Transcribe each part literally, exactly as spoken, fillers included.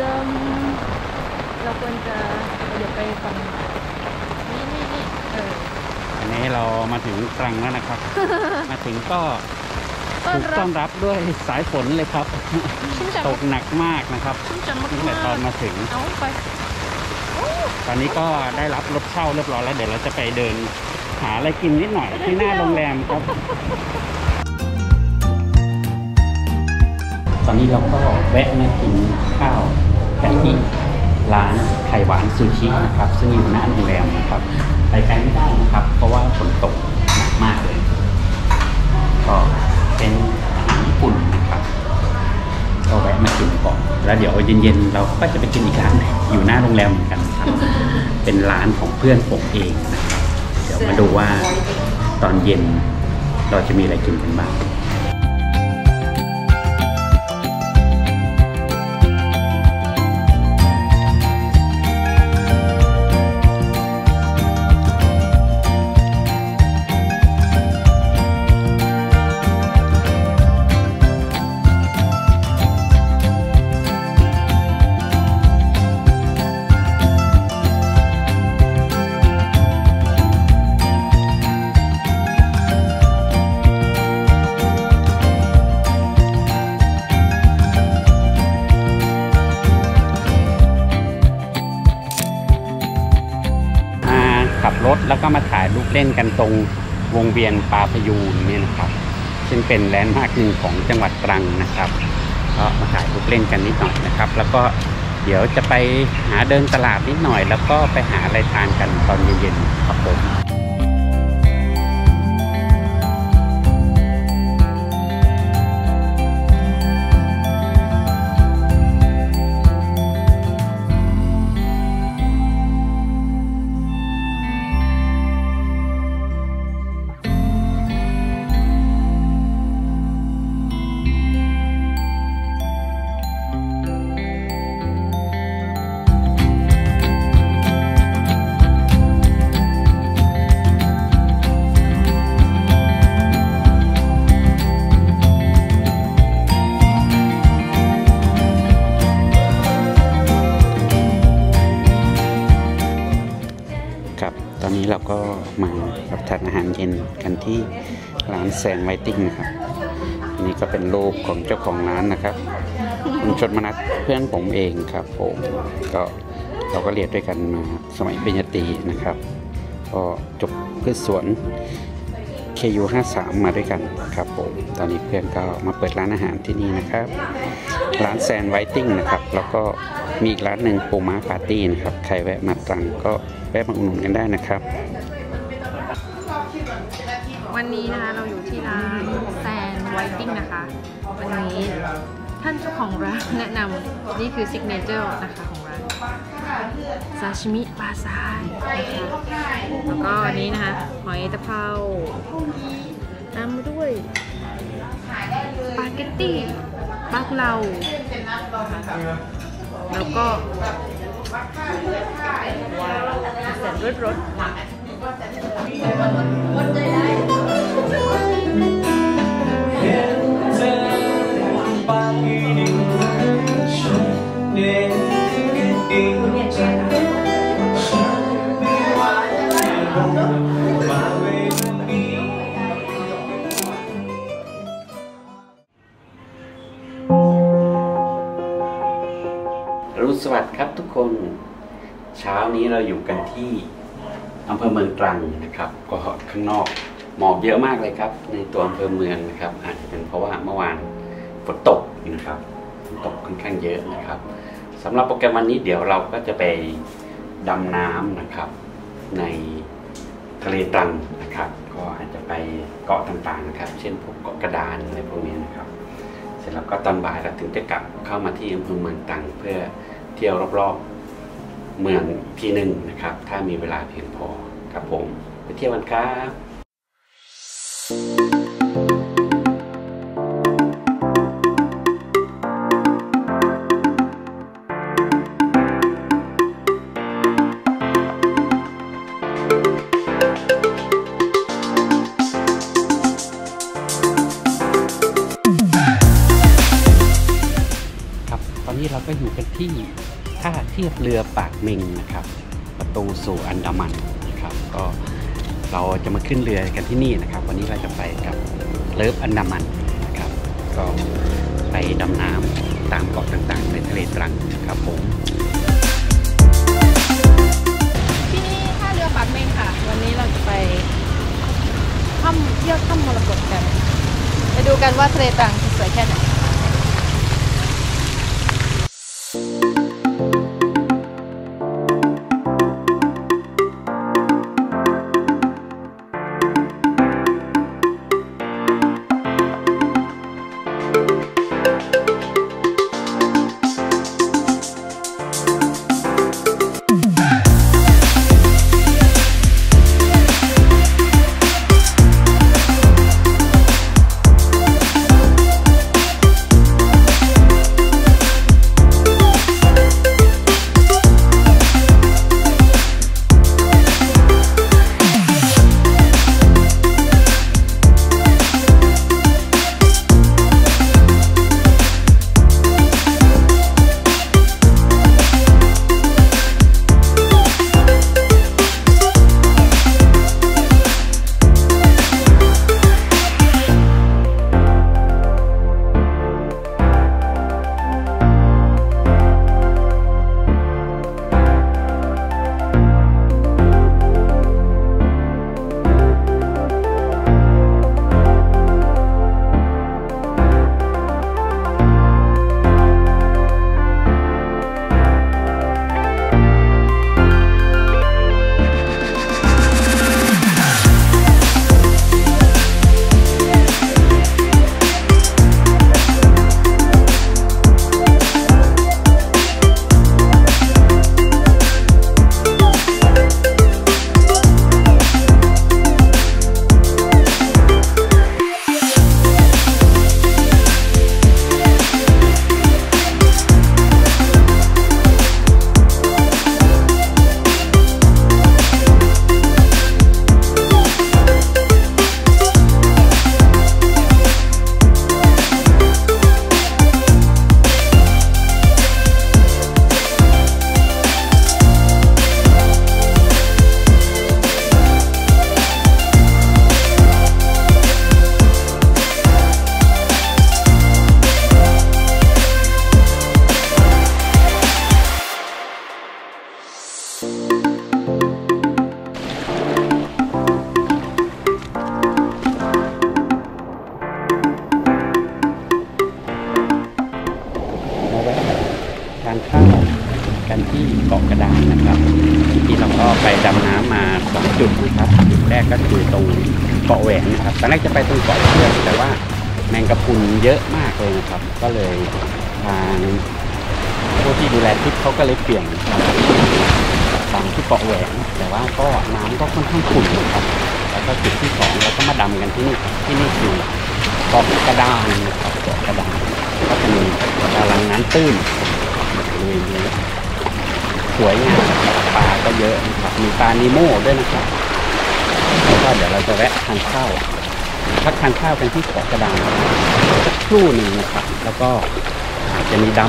เราควรจะเดี๋ยวไปฝั่งนี่นี่นี่เอออันนี้เรามาถึงตรังแล้วนะครับ มาถึงก็ถูกต้อนรับด้วยสายฝนเลยครับ ตกหนักมากนะครับตั้งแต่ตอนมาถึงตอนนี้ก็ได้รับรถเช่าเรียบร้อยแล้วเดี๋ยวเราจะไปเดินหาอะไรกินนิดหน่อยที่หน้าโรงแรมครับตอนนี้เราก็แวะมากินข้าวกันที่ร้านไข่หวานซูชินะครับซึ่งอยู่หน้าโรงแรมนะครับไปไกลไม่ได้นะครับเพราะว่าฝนตกหนักมากเลยก็เป็นอาหารญี่ปุ่นนะครับก็แวะมากินก่อนแล้วเดี๋ยวเย็นๆเราก็จะไปกินอีกร้านอยู่หน้าโรงแรมเหมือนกันครับเป็นร้านของเพื่อนผมเองนะครับเดี๋ยวมาดูว่าตอนเย็นเราจะมีอะไรกินกันบ้างขับรถแล้วก็มาถ่ายรูปเล่นกันตรงวงเวียนปลาพยูนเนี่ยนะครับซึ่งเป็นแลนด์มาร์คหนึ่งของจังหวัดตรังนะครับก็มาถ่ายรูปเล่นกันนิดหน่อยนะครับแล้วก็เดี๋ยวจะไปหาเดินตลาดนิดหน่อยแล้วก็ไปหาอะไรทานกันตอนเย็นๆครับผมเราก็มารับทานอาหารเย็นกันที่ร้านแซงไวติ้งนะครับนี่ก็เป็นรูปของเจ้าของร้านนะครับคุณชนมนัสเพื่อนผมเองครับผมก็เราก็เรียนด้วยกันมาสมัยปริญญาตรีนะครับก็จบพืชสวน เค ยู ห้าสิบสาม มาด้วยกันครับผมตอนนี้เพื่อนก็มาเปิดร้านอาหารที่นี่นะครับร้านแซงไวติ้งนะครับแล้วก็มีอีกร้านหนึ่งปูม้าปาร์ตี้นะครับใครแวะมาตรังก็แวะมาอุดหนุนกันได้นะครับวันนี้นะคะเราอยู่ที่ร้านแซนไวติ้งนะคะวันนี้ท่านเจ้าของร้านแนะนำนี่คือซิกเนเจอร์นะคะของร้านซาชิมิปลาซ่าแล้วก็นี้นะคะหอยตะเภาตามมาด้วยสปาเกตตี้ปลากุเลาแล้วก็แสนรสสวัสดีครับทุกคนเช้านี้เราอยู่กันที่อำเภอเมืองตรังนะครับก็ข้างนอกหมอกเยอะมากเลยครับในตัวอำเภอเมืองนะครับอาจจะเป็นเพราะว่าเมื่อวานฝนตกนะครับฝนตกค่อนข้างเยอะนะครับสำหรับโปรแกรมวันนี้เดี๋ยวเราก็จะไปดำน้ำนะครับในทะเลตรังนะครับก็อาจจะไปเกาะต่างๆนะครับเช่นพวกเกาะกระดานอะไรพวกนี้นะครับเสร็จแล้วก็ตอนบ่ายเราถึงจะกลับเข้ามาที่อำเภอเมืองตรังเพื่อเที่ยวรอบๆเมืองทีหนึ่งนะครับถ้ามีเวลาเพียงพอครับผมไปเที่ยวกันครับต นี้เราก็อยู่กันที่ท่าเทียบเรือปากเมงนะครับประตูสู่อันดามันนะครับก็เราจะมาขึ้นเรือกันที่นี่นะครับวันนี้เราจะไปกับเลิฟอันดามันนะครับก็ไปดำน้ำตามเกาะต่างๆในทะเลตรังครับผมที่นี่ท่าเรือปากเมงค่ะวันนี้เราจะไปถ้ำเที่ยวถ้ำมรกตกันไปดูกันว่าทะเลตรังสวยแค่ไหนกันที่เกาะกระดานนะครับที่เราก็ไปดำน้ำมาสองจุดนะครับจุดแรกก็คือตรงเกาะแหวนนะครับตอนแรกจะไปตรงเกาะเพื่อนแต่ว่าแมงกะพรุนเยอะมากเลยนะครับก็เลยทางผู้ที่ดูแลทริปเขาก็เลยเปลี่ยนตามที่เกาะแหวนแต่ว่าก็น้ำก็ค่อนข้างขุ่นนะครับแล้วก็จุดที่สองเราก็มาดำกันที่นี่ที่นี่คือเกาะกระดานนะครับเกาะกระดานก็จะมีกำลังน้ำตื้นเลยสวยงามปลาก็เยอะนะครับมีปลานีโม่ด้วยนะครับแล้วก็เดี๋ยวเราจะแวะทานข้าวพักทานข้าวกันที่เกาะกระดานสักครู่หนึ่งนะครับแล้วก็อาจจะมีด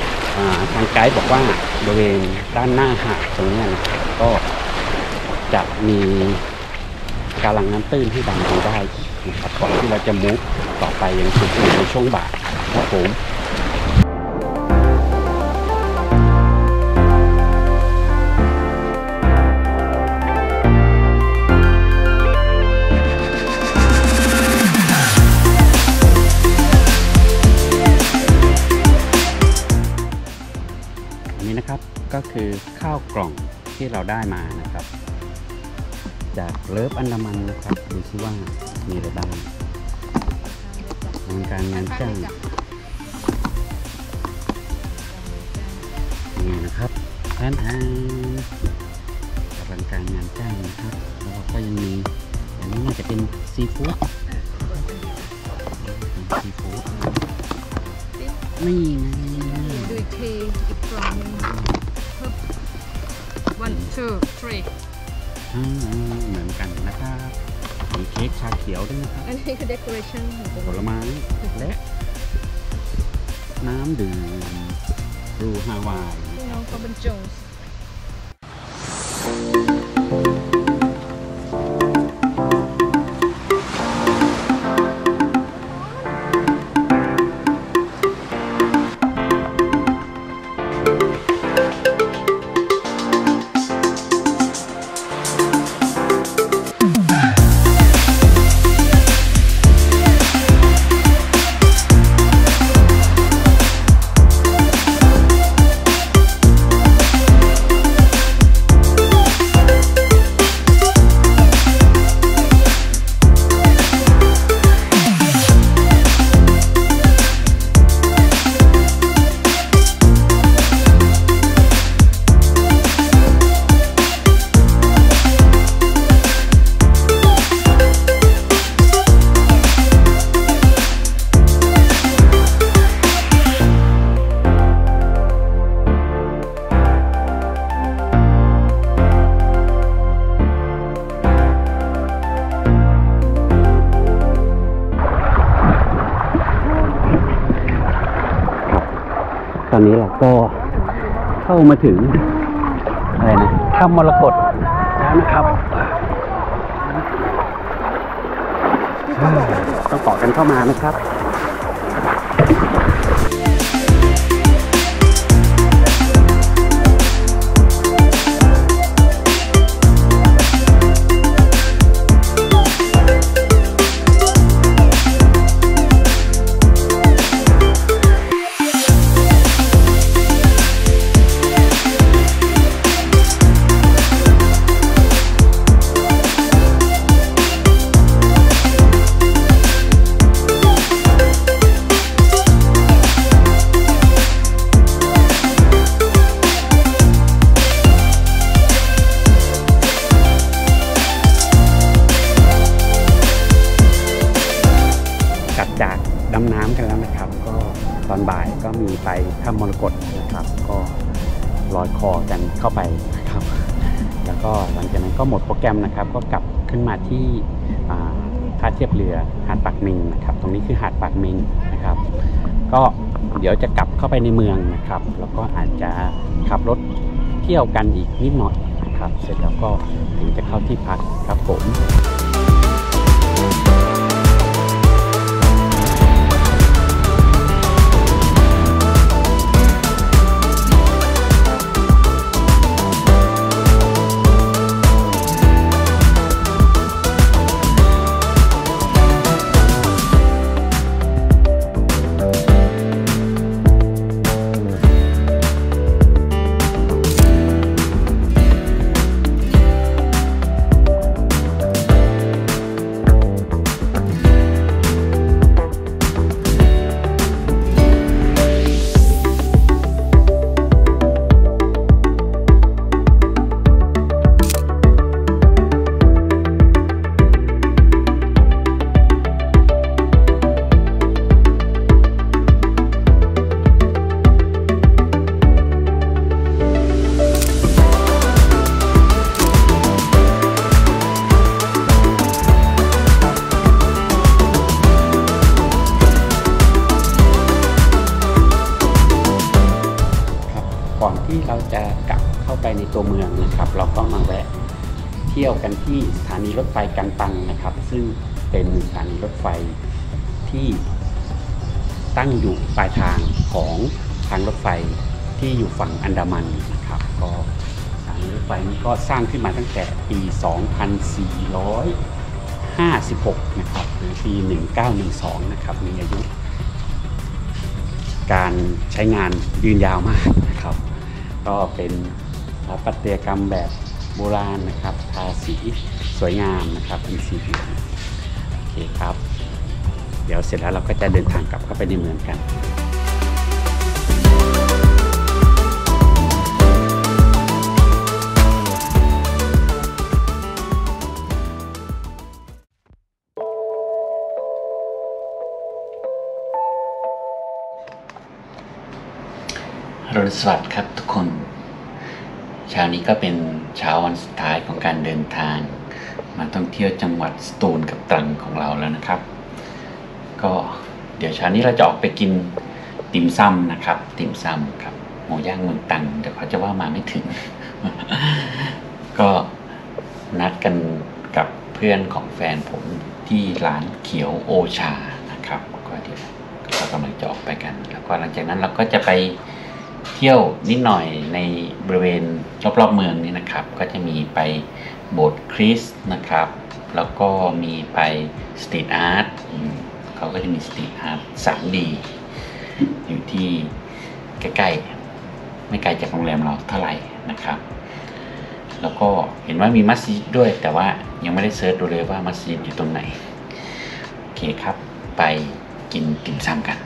ำทางไกด์บอกว่าบริเวณด้านหน้าหาดตรงนี้นะครับก็จะมีกำลังน้ำตื้นให้ดำดูได้นะครับก่อนที่เราจะมุกต่อไปยังจุดอื่นในช่วงบ่ายครับผมก็คือข้าวกล่องที่เราได้มานะครับจากเลิฟอันดามันนะครับดูซิว่ามีอะไรบ้างงานการงานจ้างนี่นะครับร้านอาหารงานการงานจ้างนะครับแล้วก็ยังมีอันนี้น่าจะเป็นซีฟู้ดซีฟู้ดนี่นะดูทีอีกกล่องหนึ่ง สอง สาม อืมเหมือนกันนะครับมีเค้กชาเขียวด้วยนะครับอันนี้คือ decoration ผลไม้และน้ำดื่ม ดูฮาวายพี่น้องเขาเป็นโจรตอนนี้เราก็เข้ามาถึงอะไรนะถ้ำมรกตแล้วนะครับต้องต่อกันเข้ามานะครับจากดำน้ำกันแล้วนะครับก็ตอนบ่ายก็มีไปถ้ำมรกตนะครับก็ลอยคอกันเข้าไปนะครับแล้วก็หลังจากนั้นก็หมดโปรแกรมนะครับก็กลับขึ้นมาที่ท่าเทียบเรือหาดปากเมงนะครับตรงนี้คือหาดปากเมงนะครับก็เดี๋ยวจะกลับเข้าไปในเมืองนะครับแล้วก็อาจจะขับรถเที่ยวกันอีกนิดหน่อยนะครับเสร็จแล้วก็ถึงจะเข้าที่พักครับผมเราจะกลับเข้าไปในตัวเมืองนะครับเราก็มาแวะเที่ยวกันที่สถานีรถไฟกันตังนะครับซึ่งเป็นสถานีรถไฟที่ตั้งอยู่ปลายทางของทางรถไฟที่อยู่ฝั่งอันดามันนะครับก็สถานีรถไฟนี้ก็สร้างขึ้นมาตั้งแต่ปีสองพันสี่ร้อยห้าสิบหกนะครับหรือปีหนึ่งพันเก้าร้อยสิบสองนะครับมีอายุการใช้งานยืนยาวมากนะครับก็เป็นสถาปัตยกรรมแบบโบราณนะครับทาสีสวยงามนะครับเป็นสีเหลืองโอเคครับเดี๋ยวเสร็จแล้วเราก็จะเดินทางกลับเข้าไปในเมืองกันอรุณสวัสดิ์ครับทุกคนเช้านี้ก็เป็นเช้าวันสุดท้ายของการเดินทางมาท่องเที่ยวจังหวัดสตูลกับตรังของเราแล้วนะครับก็เดี๋ยวเช้านี้เราจะออกไปกินติ่มซำนะครับติ่มซำครับ มูย่างเมืองตังแต่เขาจะว่ามาไม่ถึง ก็นัดกันกับเพื่อนของแฟนผมที่ร้านเขียวโอชานะครับก็เดี๋ยวเรากำลังจะออกไปกันแล้วก็หลังจากนั้นเราก็จะไปเที่ยวนิดหน่อยในบริเวณรอบๆเมืองนี่นะครับก็จะมีไปโบสถ์คริสต์นะครับแล้วก็มีไปสตรีทอาร์ตเขาก็จะมีสตรีทอาร์ต สามดี อยู่ที่ใกล้ๆไม่ไกลจากโรงแรมเราเท่าไหร่นะครับแล้วก็เห็นว่ามีมัสยิดด้วยแต่ว่ายังไม่ได้เซิร์ชดูเลยว่ามัสยิดอยู่ตรงไหนโอเคครับไปกินติ่มซำกัน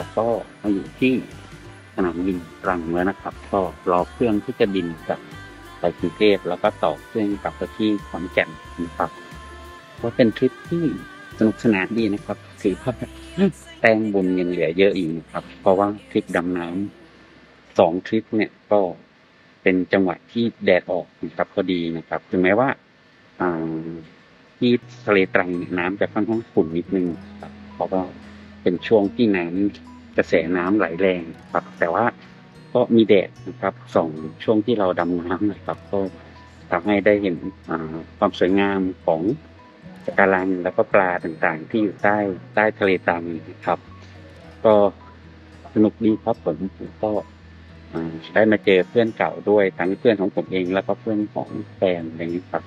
เราก็มาอยู่ที่สนามบินตรังแล้วนะครับก็รอเครื่องที่จะบินกลับไปกรุงเทพแล้วก็ต่อเครื่องกลับไปที่ขอนแก่นนะครับว่าเป็นทริปที่สนุกสนานดีนะครับถือว่าแต้มบุญยังเหลือเยอะอยู่นะครับเพราะว่าทริปดำน้ำสองทริปเนี่ยก็เป็นจังหวะที่แดดออกนะครับพอดีนะครับถึงแม้ว่าที่ทะเลตรังน้ำจะค่อนข้างขุ่นนิดนึงครับเพราะว่าเป็นช่วงที่น้ำกระแสน้ำไหลแรงครับแต่ว่าก็มีแดดนะครับส่องช่วงที่เราดำน้ำนะครับก็ทำให้ได้เห็นความสวยงามของปะการังแล้วก็ปลาต่างๆที่อยู่ใต้ใต้ทะเลตรังครับก็สนุกดีครับผมก็ได้มาเจอเพื่อนเก่าด้วยทั้งเพื่อนของผมเองแล้วก็เพื่อนของแฟนอะไรอย่างนี้ครับ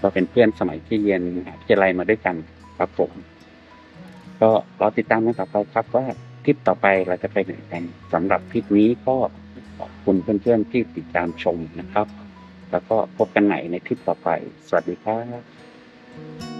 ก็เป็นเพื่อนสมัยที่เรียนมหาวิทยาลัยมาด้วยกันครับผมก็รอติดตามกันต่อไปครับว่าคลิปต่อไปเราจะไปไหนกันสำหรับคลิปนี้ก็ขอบคุณเพื่อนๆที่ติดตามชมนะครับแล้วก็พบกันใหม่ในคลิปต่อไปสวัสดีครับ